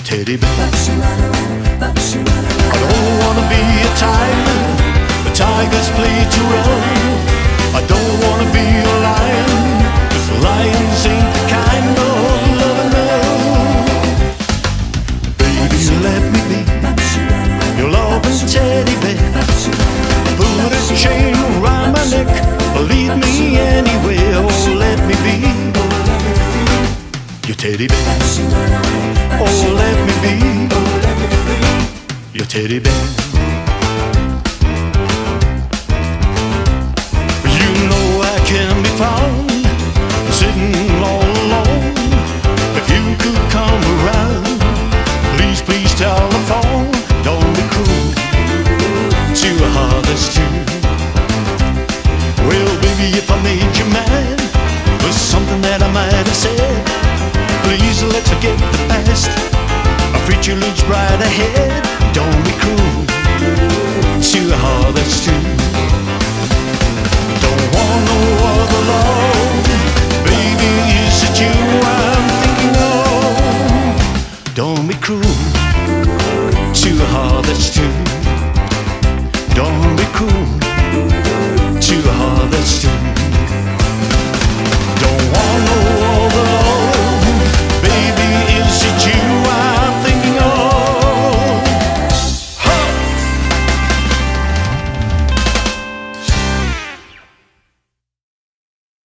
a teddy bear. I don't wanna be a tiger, the tigers play to run. I don't wanna be a lion, 'cause the lions ain't the kind of loving man. Baby, you let me be your loving teddy bear. Put a chain around my neck, lead me anywhere. Oh, let me be your teddy bear. Oh, let me be your teddy bear. You know I can be found sitting all alone. If you could come around, please, please tell the phone. Don't be cruel to a heart that's true. Well, baby, if I made you mad, there's something that I might have said. Please let's forget the past. Our future looks bright ahead. Don't be cruel to a heart that's true. Don't want no